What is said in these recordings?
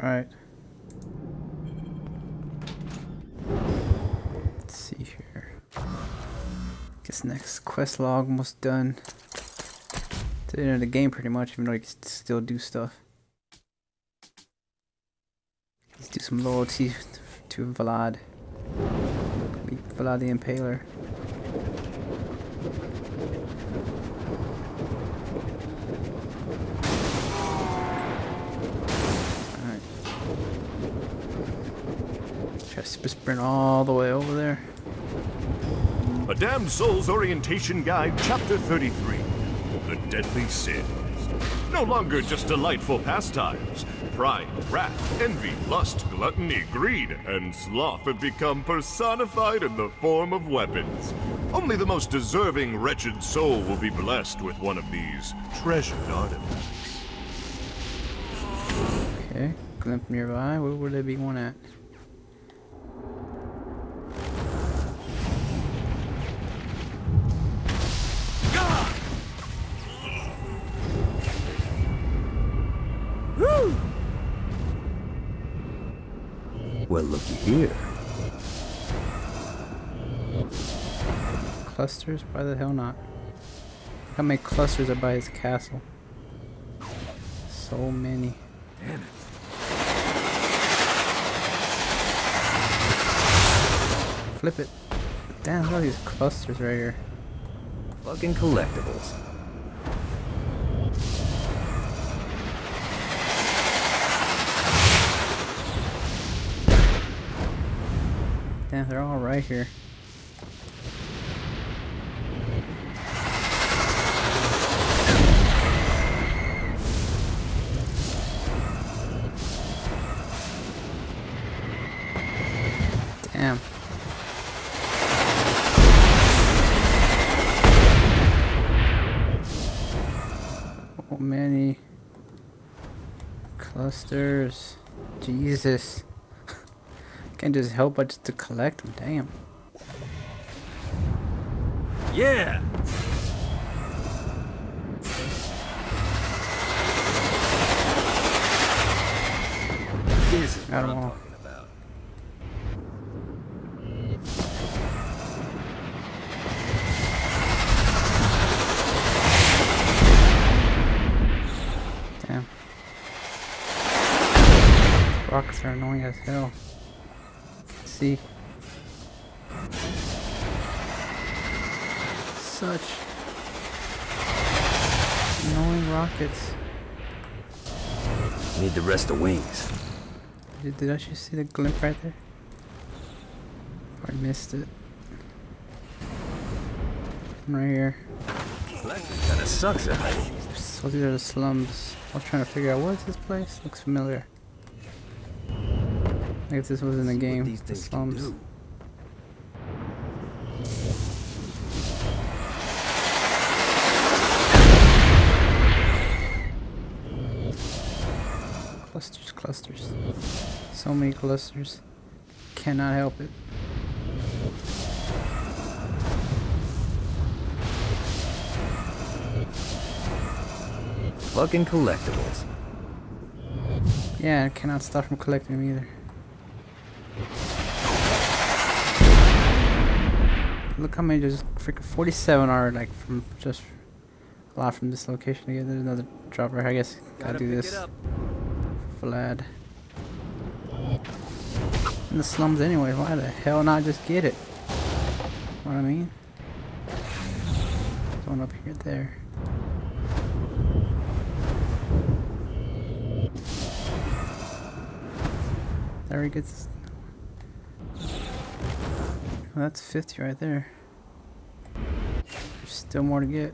Alright. Let's see here. Guess next quest log almost done. It's the end of the game pretty much, even though you can still do stuff. Let's do some loyalty to Vlad. Vlad the Impaler. Sprint all the way over there. A Damned Soul's Orientation Guide, Chapter 33. The Deadly Sins. No longer just delightful pastimes. Pride, wrath, envy, lust, gluttony, greed, and sloth have become personified in the form of weapons. Only the most deserving wretched soul will be blessed with one of these treasured artifacts. Okay, glimpse nearby. Where would there be one at? Well, looky here. Clusters? Why the hell not? How many clusters are by his castle? So many. Damn it. Flip it. Damn, look at these clusters right here. Fucking collectibles. Damn, they're all right here. Damn. Oh, many clusters. Jesus. Can't just help but just to collect them, damn. Yeah. This is what I'm talking about. Damn. These rocks are annoying as hell. Such annoying rockets. Need the rest of wings. Did I just see the glint right there? I missed it. I'm right here. Kinda sucks at hiding. So these are the slums. I was trying to figure out what is this place? Looks familiar. Like if this was in the game, the slums. Clusters, clusters. So many clusters. Cannot help it. Fucking collectibles. Yeah, I cannot stop from collecting them either. Look how many, just freaking 47 are like from just a lot from this location again. There's another drop right here. I guess gotta do this. Vlad. In the slums anyway, why the hell not just get it? What I mean? There's one up here, there. There he gets. Well, that's 50 right there. There's still more to get.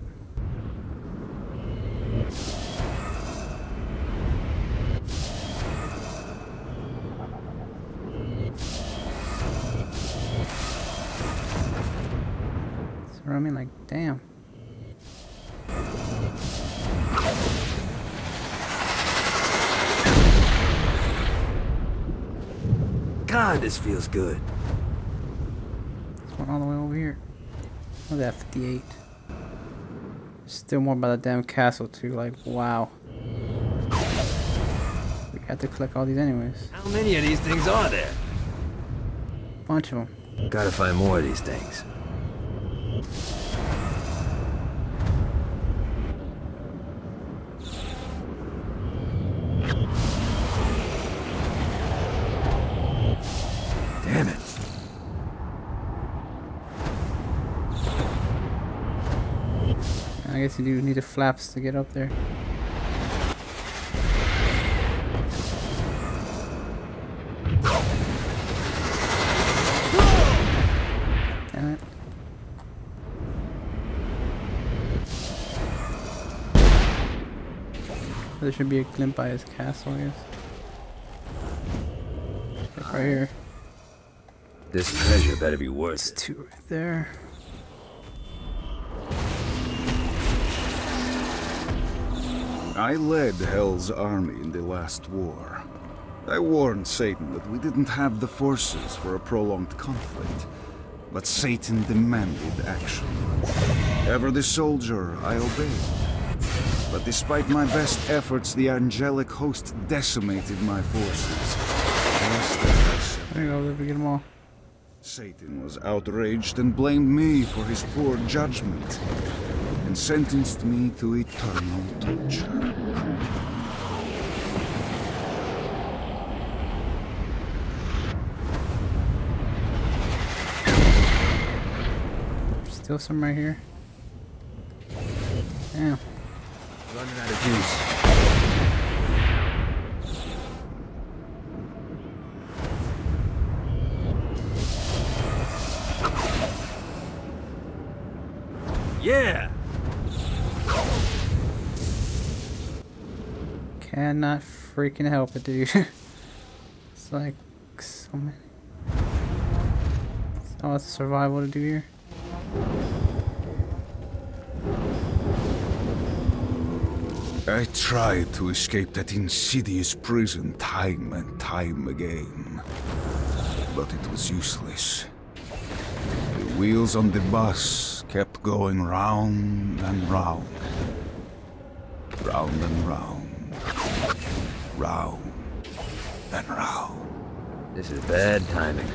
So I mean, like, damn. God, this feels good. All the way over here. Look at that, 58. Still more by the damn castle too, like wow. We have to collect all these anyways. How many of these things are there? Bunch of them. Gotta find more of these things. Damn it. I guess you do need the flaps to get up there. Damn it. There should be a glimpse by his castle, I guess. Like right here. This treasure better be worth it. It's two right there. I led Hell's army in the last war. I warned Satan that we didn't have the forces for a prolonged conflict, but Satan demanded action. Ever the soldier, I obeyed. But despite my best efforts, the angelic host decimated my forces. There you go, let me get them all. Satan was outraged and blamed me for his poor judgment, and sentenced me to eternal torture. There's still some right here. Damn. Running out of juice. Yeah! Cannot freaking help it, dude. It's like so many. So much survival to do here. I tried to escape that insidious prison time and time again, but it was useless. The wheels on the bus kept going round and round, round and round. Round and round. This is bad timing.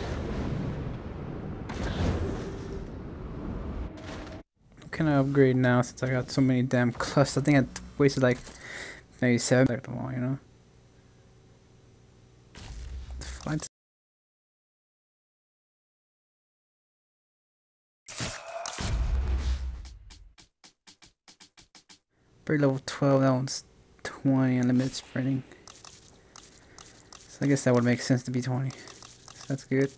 Can I upgrade now since I got so many damn clusters? I think I wasted like maybe 7 of them all, you know? The flights. Bird level 12, that one's 20, unlimited sprinting. I guess that would make sense to be 20. So that's good.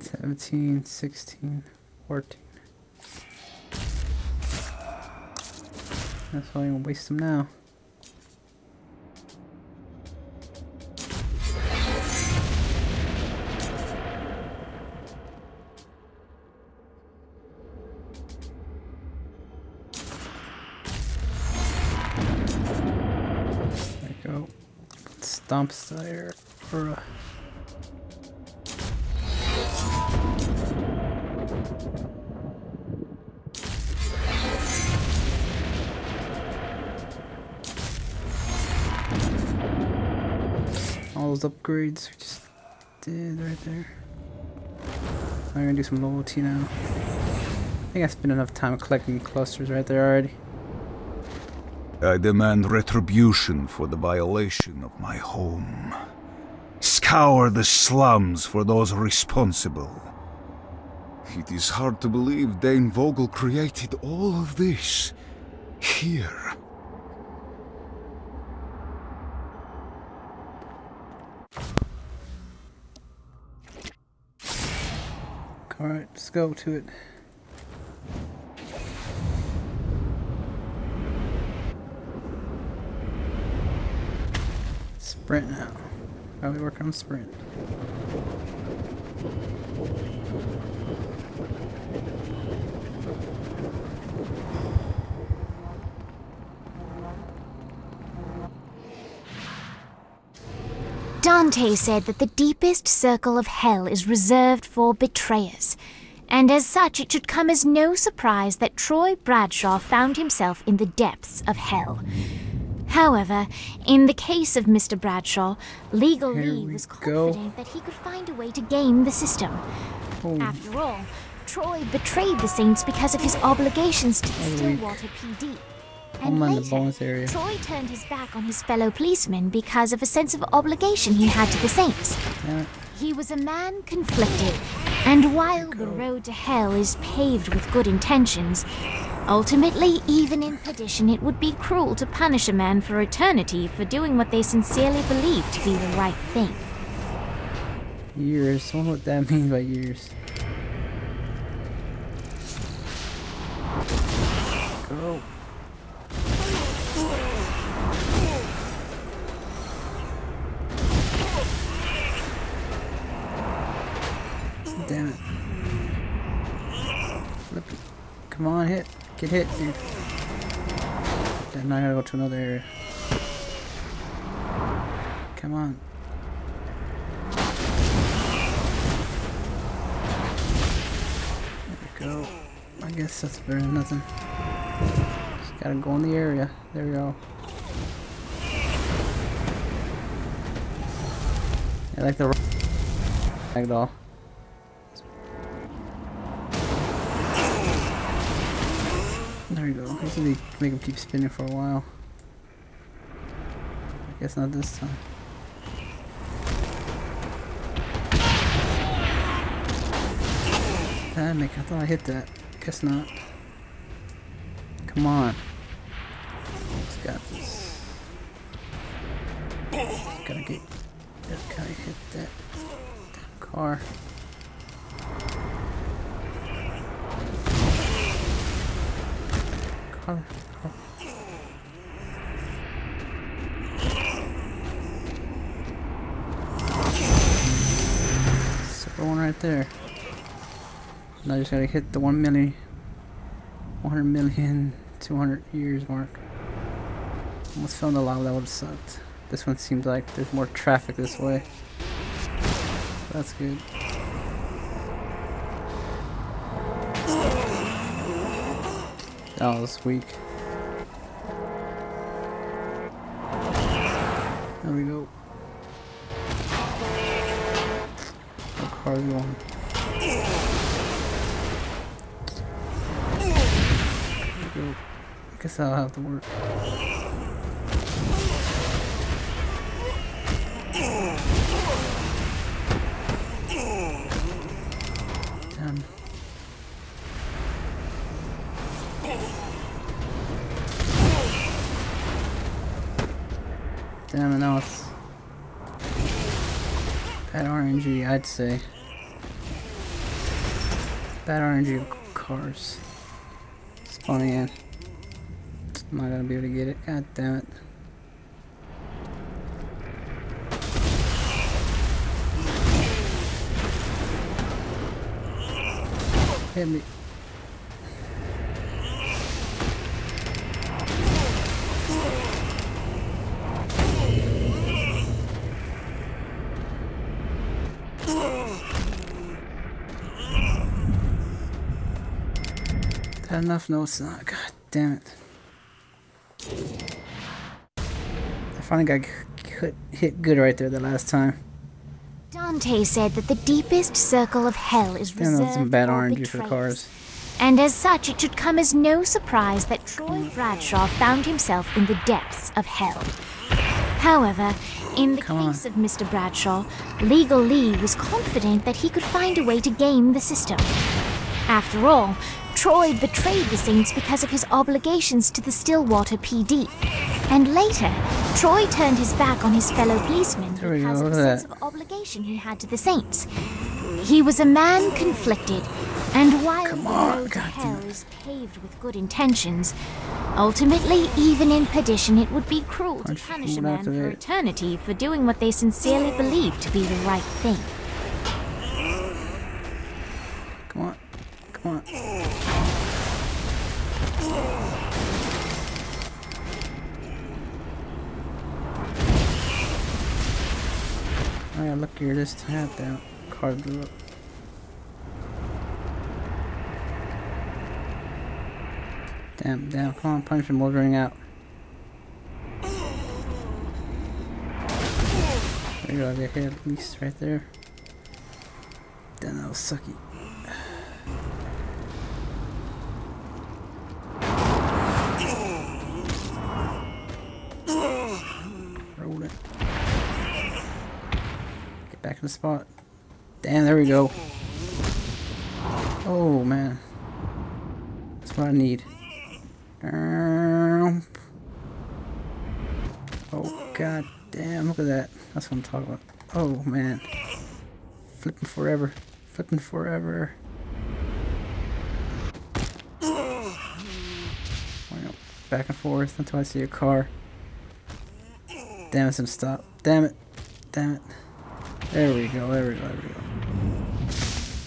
Seventeen, 16, 14. That's why I'm gonna waste them now. Dumpster or all those upgrades we just did right there. I'm gonna do some loyalty now. I think I spent enough time collecting clusters right there already. I demand retribution for the violation of my home. Scour the slums for those responsible. It is hard to believe Dane Vogel created all of this here. Alright, let's go to it. Sprint now. Probably working on sprint. Dante said that the deepest circle of hell is reserved for betrayers, and as such it should come as no surprise that Troy Bradshaw found himself in the depths of hell. However, in the case of Mr. Bradshaw, legal Lee was confident that he could find a way to game the system. After all, Troy betrayed the Saints because of his obligations to the Stillwater PD. And later, Troy turned his back on his fellow policemen because of a sense of obligation he had to the Saints. He was a man conflicted, and while the road to hell is paved with good intentions, ultimately, even in perdition, it would be cruel to punish a man for eternity for doing what they sincerely believe to be the right thing. Years. I wonder what that means by years. Go. Damn it. Flip it. Come on, hit. Get hit, dude. Then I gotta go to another area. Come on. There we go. I guess that's better than nothing. Just gotta go in the area. There we go. I like the ragdoll. There we go. This will make him keep spinning for a while. I guess not this time. Damn it, I thought I hit that. Guess not. Come on. He's got this. Just gotta get. Just gotta hit that damn car. So one right there. Now I just gotta hit the 100 million 200 years mark. Almost fell in the lava. That would've sucked. This one seems like there's more traffic this way. That's good. That was weak. There we go. What car are you on? There we go. I guess that'll have to work. Damn. Damn it, now it's bad RNG, I'd say. Bad RNG of cars spawning in. I'm not gonna be able to get it. God damn it. Hit me. Enough? No, it's not. God damn it. I finally got hit good right there the last time. Dante said that the deepest circle of hell is reserved some bad RNG for cars. And as such, it should come as no surprise that Troy Bradshaw found himself in the depths of hell. However, in the case of Mr. Bradshaw, Legal Lee was confident that he could find a way to game the system. After all, Troy betrayed the Saints because of his obligations to the Stillwater PD. And later, Troy turned his back on his fellow policemen because of the sense of obligation he had to the Saints. He was a man conflicted, and while the road to hell is paved with good intentions, ultimately, even in perdition, it would be cruel to punish a man for eternity for doing what they sincerely believe to be the right thing. Come on. Come on. I got luckier this time. That card blew up. Damn, damn, come on, punch him, we'll bring out. There you go, I get hit at least right there. Damn, that was sucky. Roll it. Get back in the spot. Damn, there we go. Oh, man. That's what I need. Oh god damn, look at that. That's what I'm talking about. Oh man. Flipping forever. Flipping forever. Back and forth until I see a car. Damn, it's gonna stop. Damn it. Damn it. There we go, there we go, there we go.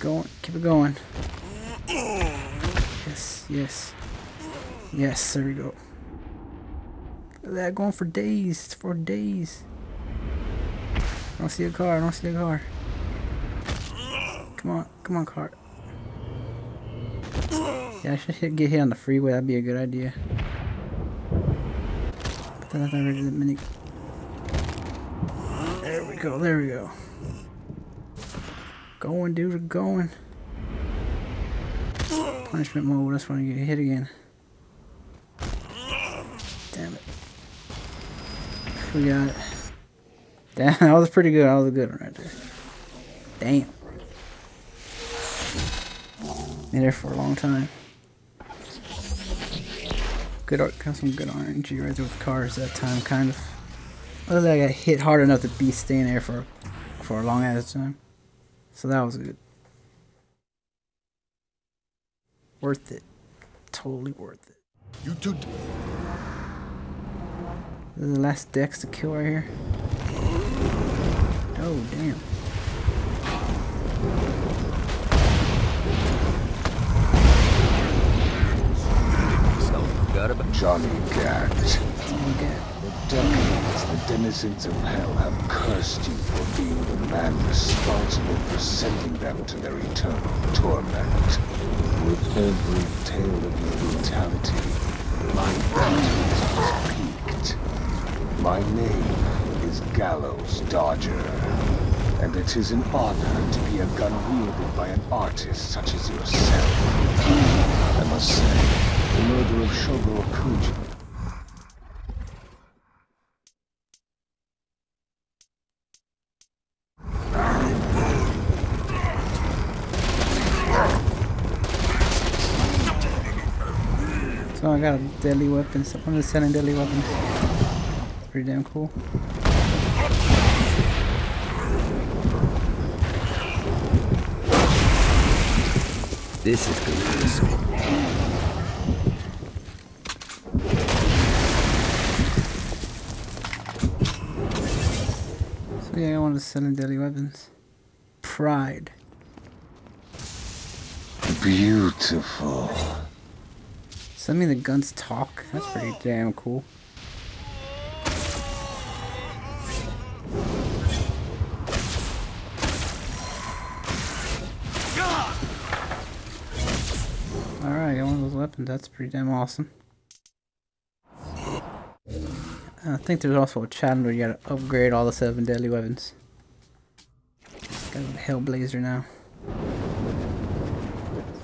Going, keep it going. Yes, yes. Yes, there we go. Look at that, going for days, for days. I don't see a car, I don't see a car. Come on, come on car. Yeah, I should get hit on the freeway, that'd be a good idea. Put that out of the mini. There we go, there we go. Going, dude, we're going. Punishment mode, that's when I get hit again. We got it. Damn, that was pretty good. That was a good one right there. Damn. Been there for a long time. Good art, got some good RNG right there with cars that time, kind of. Other than I got hit hard enough to be staying there for a long ass time. So that was good. Worth it. Totally worth it. You two. This is the last Dex to kill right here. Oh, damn. Johnny Gat. Johnny Gat. The decadents, the denizens of hell, have cursed you for being the man responsible for sending them to their eternal torment. With every tale of your brutality, my vengeance was peaked. My name is Gallows Dodger, and it is an honor to be a gun wielded by an artist such as yourself. I must say, the murder of Shogo Okuda. So I got a deadly weapon, so I'm just selling deadly weapons. Pretty damn cool. This is good for this one. So yeah, I want to sell in deadly weapons. Pride. Beautiful. Send me the guns talk. That's pretty damn cool. That's pretty damn awesome. I think there's also a challenge where you gotta upgrade all the 7 deadly weapons. Got a Hellblazer now.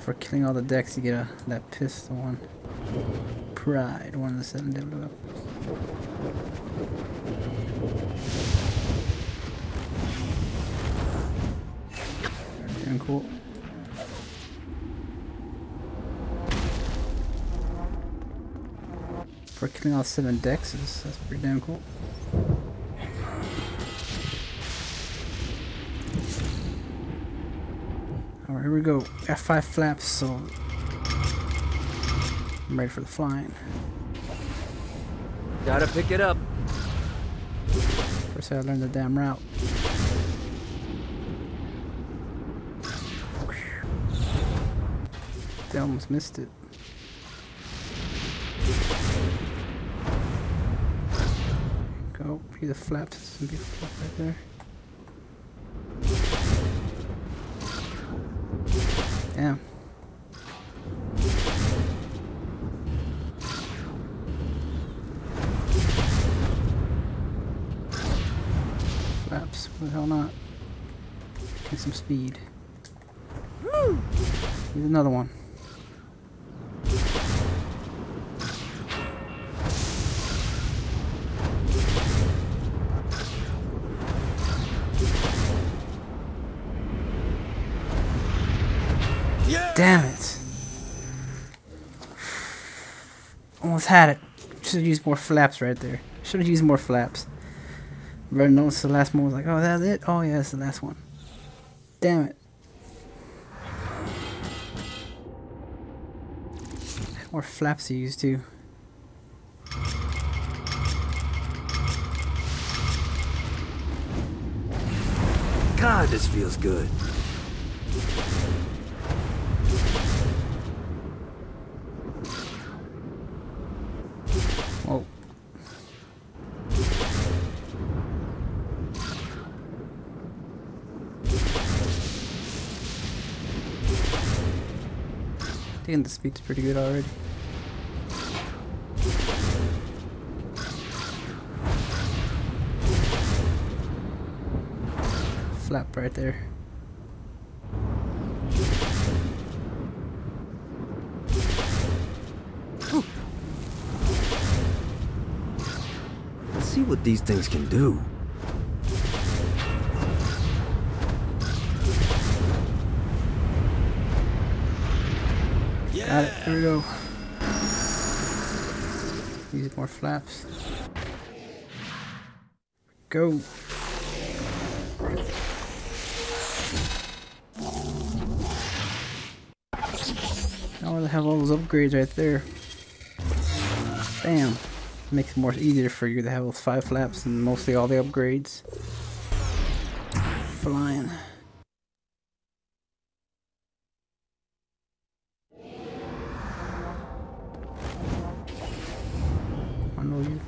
For killing all the decks, you get a, that pistol one. Pride, one of the 7 deadly weapons. Damn cool. For killing all 7 dexes, that's pretty damn cool. Alright, here we go. F5 flaps, so I'm ready for the flying. Gotta pick it up. First I learned the damn route. They almost missed it. Be the flaps, be the flap right there. Damn. Flaps, why the hell not? Get some speed. Here's another one. Damn it. Almost had it. Should have used more flaps right there. Should have used more flaps. But I noticed the last one was like, oh, that's it? Oh, yeah, that's the last one. Damn it. More flaps to use, too. God, this feels good. The speed's pretty good already. Flap right there. Ooh. Let's see what these things can do. Got it, here we go. Use more flaps. Go. Now I have all those upgrades right there. Bam. Makes it more easier for you to have those 5 flaps and mostly all the upgrades. Flying.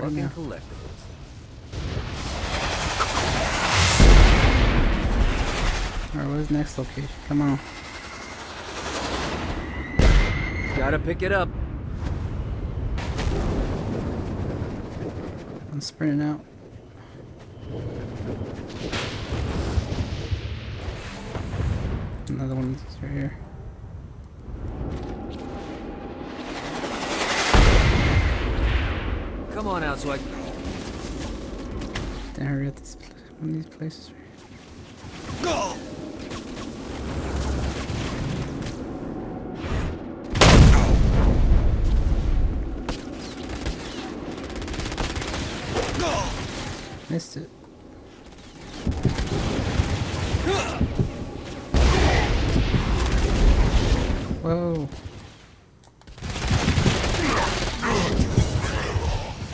Collectibles. Alright, where's the next location? Come on. Gotta pick it up. I'm sprinting out. Another one right here. Come on out so I can hurry at this one of these places. Go! Go! Missed it. Whoa.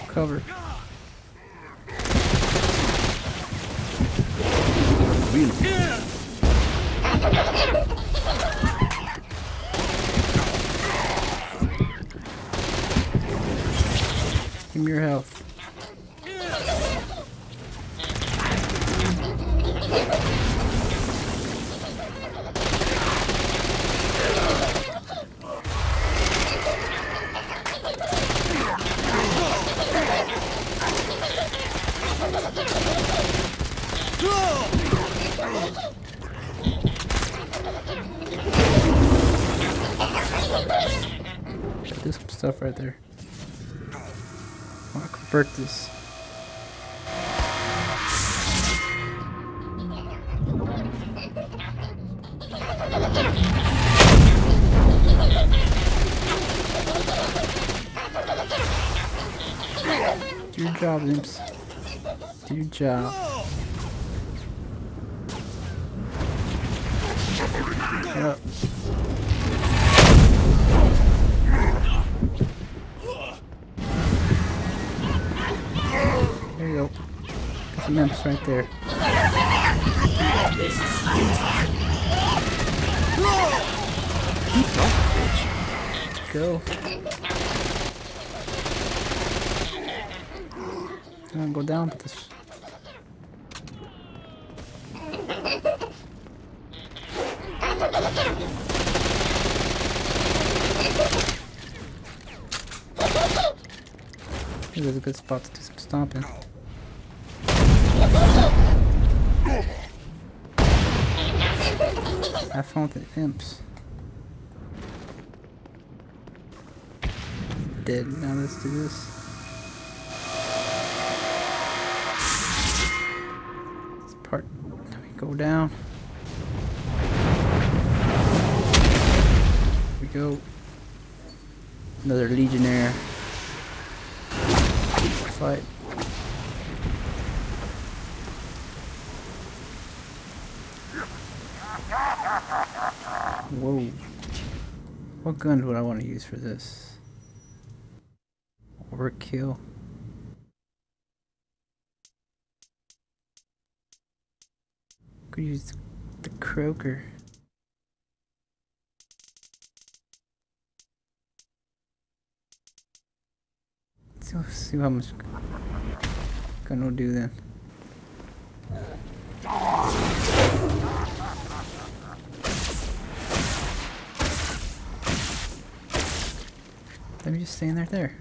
Cover. Give me your health. Do some stuff right there. I want to convert this. Do your job, imps. Do your job. Get up. Imps right there. Go. I'm gonna go down with this. think that's a good spot to stomp him. I found the imps. Dead. Now let's do this. This part. Now we go down. Here we go. Another legionnaire. Fight. Whoa. What gun would I want to use for this? Overkill. Could use the croaker. So see how much gun will do then. Let me just stand right there.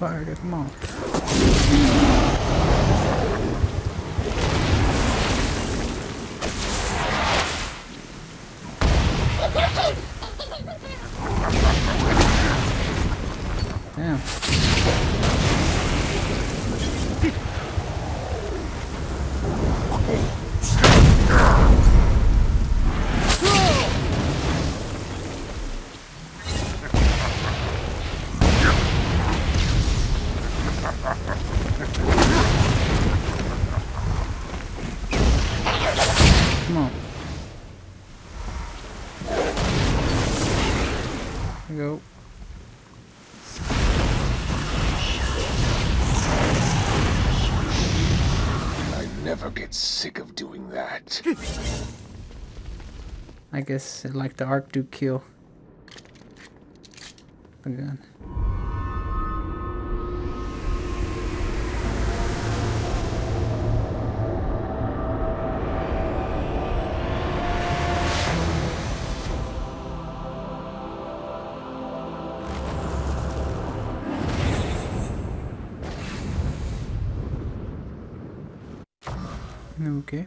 Fired him off. I guess like the Archduke kill. The gun. Okay.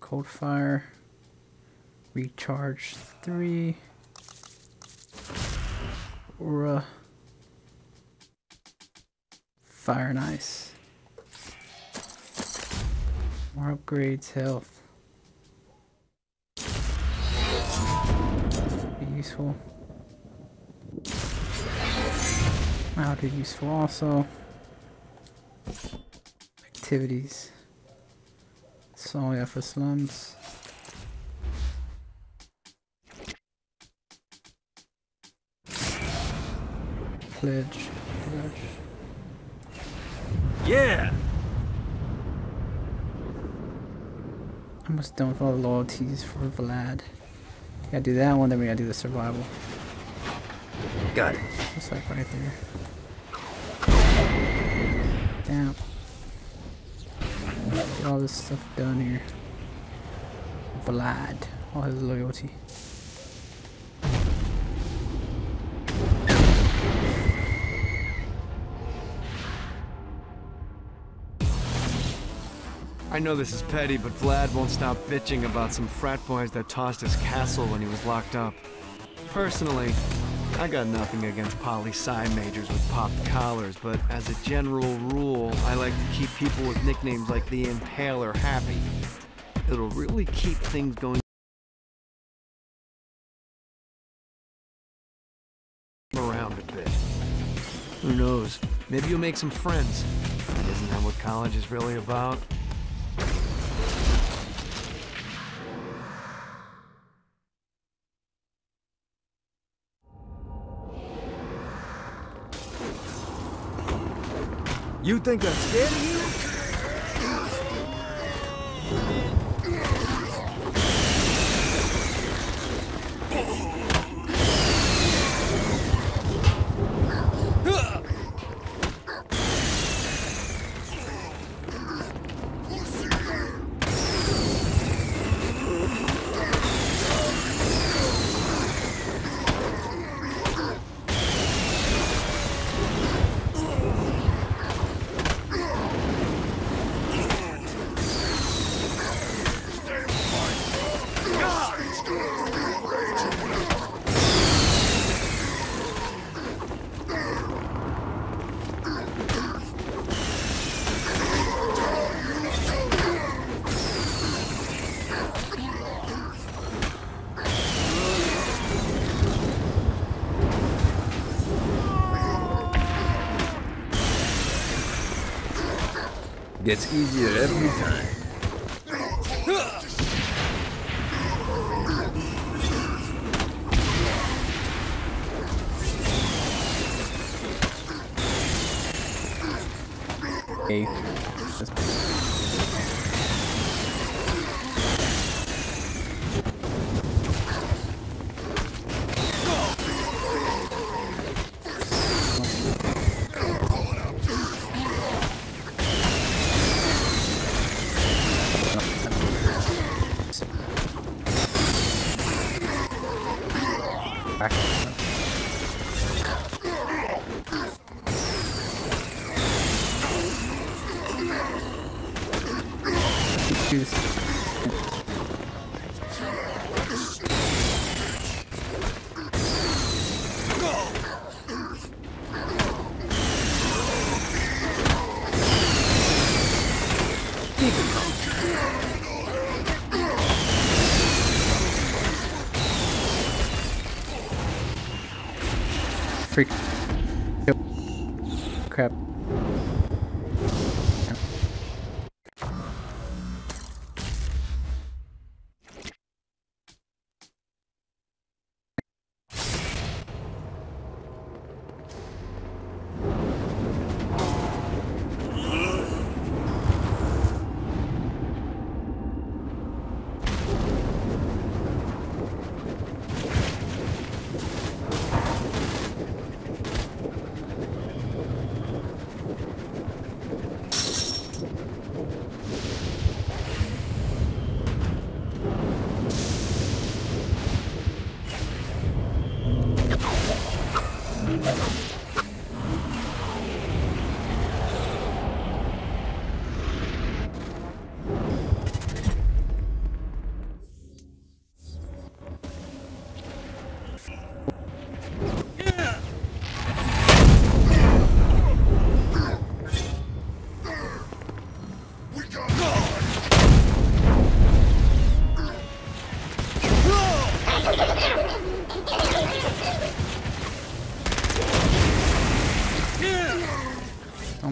Cold fire, recharge 3, aura, fire and ice, more upgrades, health, be useful, mild is useful also, activities. So yeah, for slums. Pledge. Yeah. I'm just done with all the loyalties for Vlad. Gotta do that one, then we gotta do the survival. Got it. It's like right there. Damn. Get all this stuff done here. Vlad, all his loyalty. I know this is petty, but Vlad won't stop bitching about some frat boys that tossed his castle when he was locked up. Personally, I got nothing against poli-sci majors with popped collars, but as a general rule, I like to keep people with nicknames like the Impaler happy. It'll really keep things going around a bit. Who knows? Maybe you'll make some friends. Isn't that what college is really about? You think I'm scared of you? Gets easier every time. Freak. Crap.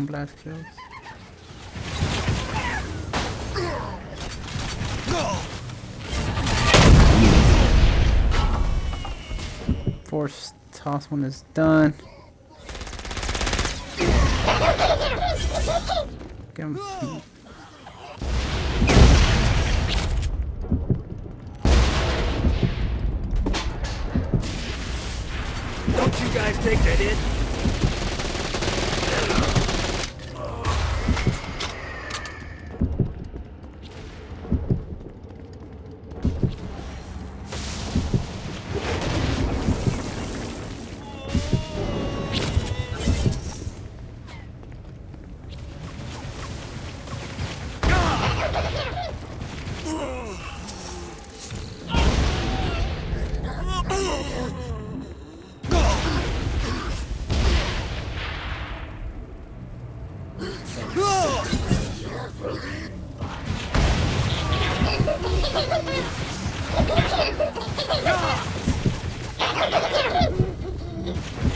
Blast kills. Force toss one is done. Get him. Don't you guys take that hit?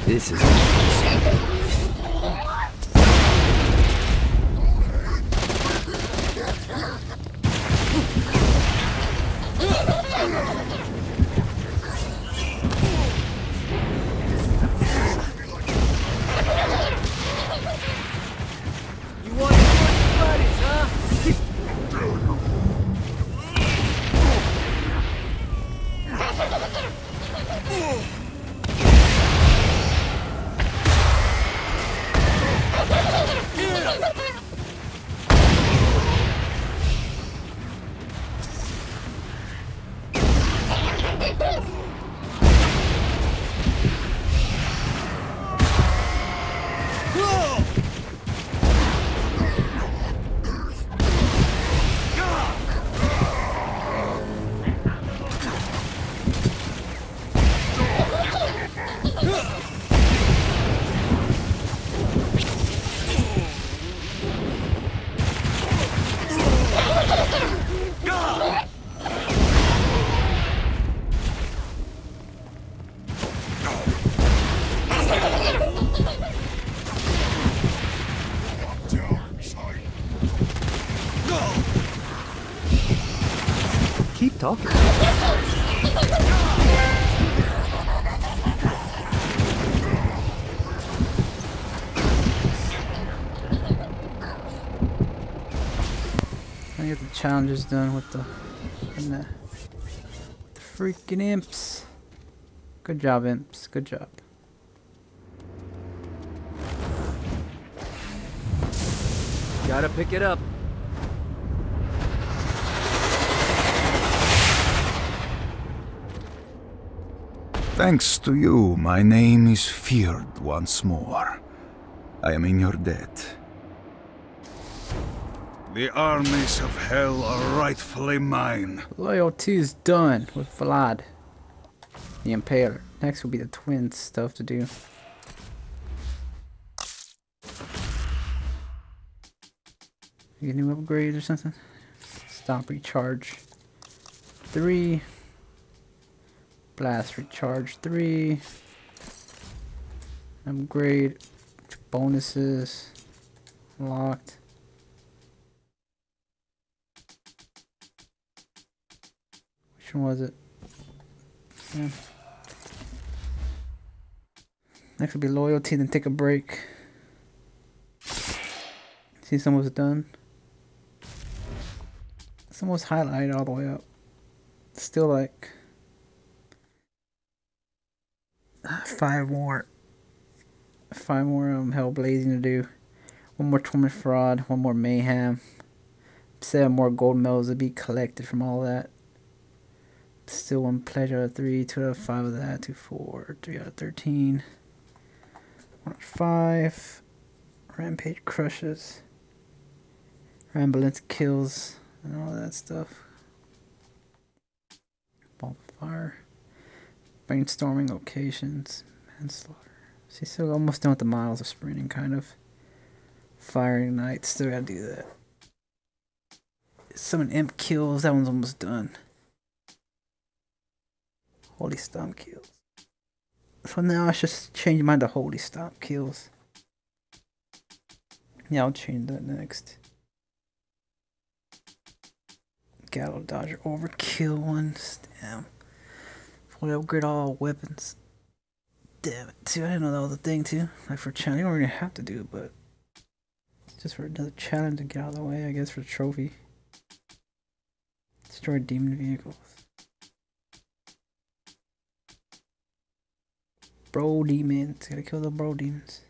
This is talker. I get the challenges done with the freaking imps. Good job, imps. Good job. Gotta pick it up. Thanks to you, my name is feared once more. I am in your debt. The armies of hell are rightfully mine. Loyalty is done with Vlad the Impaler. Next will be the twins stuff to do. You get new upgrades or something? Stop recharge 3. Blast recharge 3. Upgrade bonuses unlocked. Which one was it? Yeah. Next will be loyalty, then take a break. See, some was done. It's almost highlighted all the way up. It's still like 5 more hellblazing to do. 1 more torment fraud, 1 more mayhem, 7 more gold medals to be collected from all that. Still 1 pleasure out of 3, 2 out of 5 of that, 2, 4, 3 out of 13, 1 out of 5, rampage crushes, ramblance kills, and all that stuff. Bonfire. Brainstorming locations. Manslaughter. See, so almost done with the miles of sprinting, kind of. Fire ignites. Still gotta do that. Summon imp kills. That one's almost done. Holy stomp kills. So now I should change mine to holy stomp kills. Yeah, I'll change that next. Gallows Dodger overkill ones. Damn. Fully upgrade all weapons. Damn it, too. I didn't know that was a thing, too. Like for challenge, you don't really have to do it, but just for another challenge to get out of the way, I guess, for the trophy. Destroy demon vehicles. Bro demons. Gotta kill the bro demons.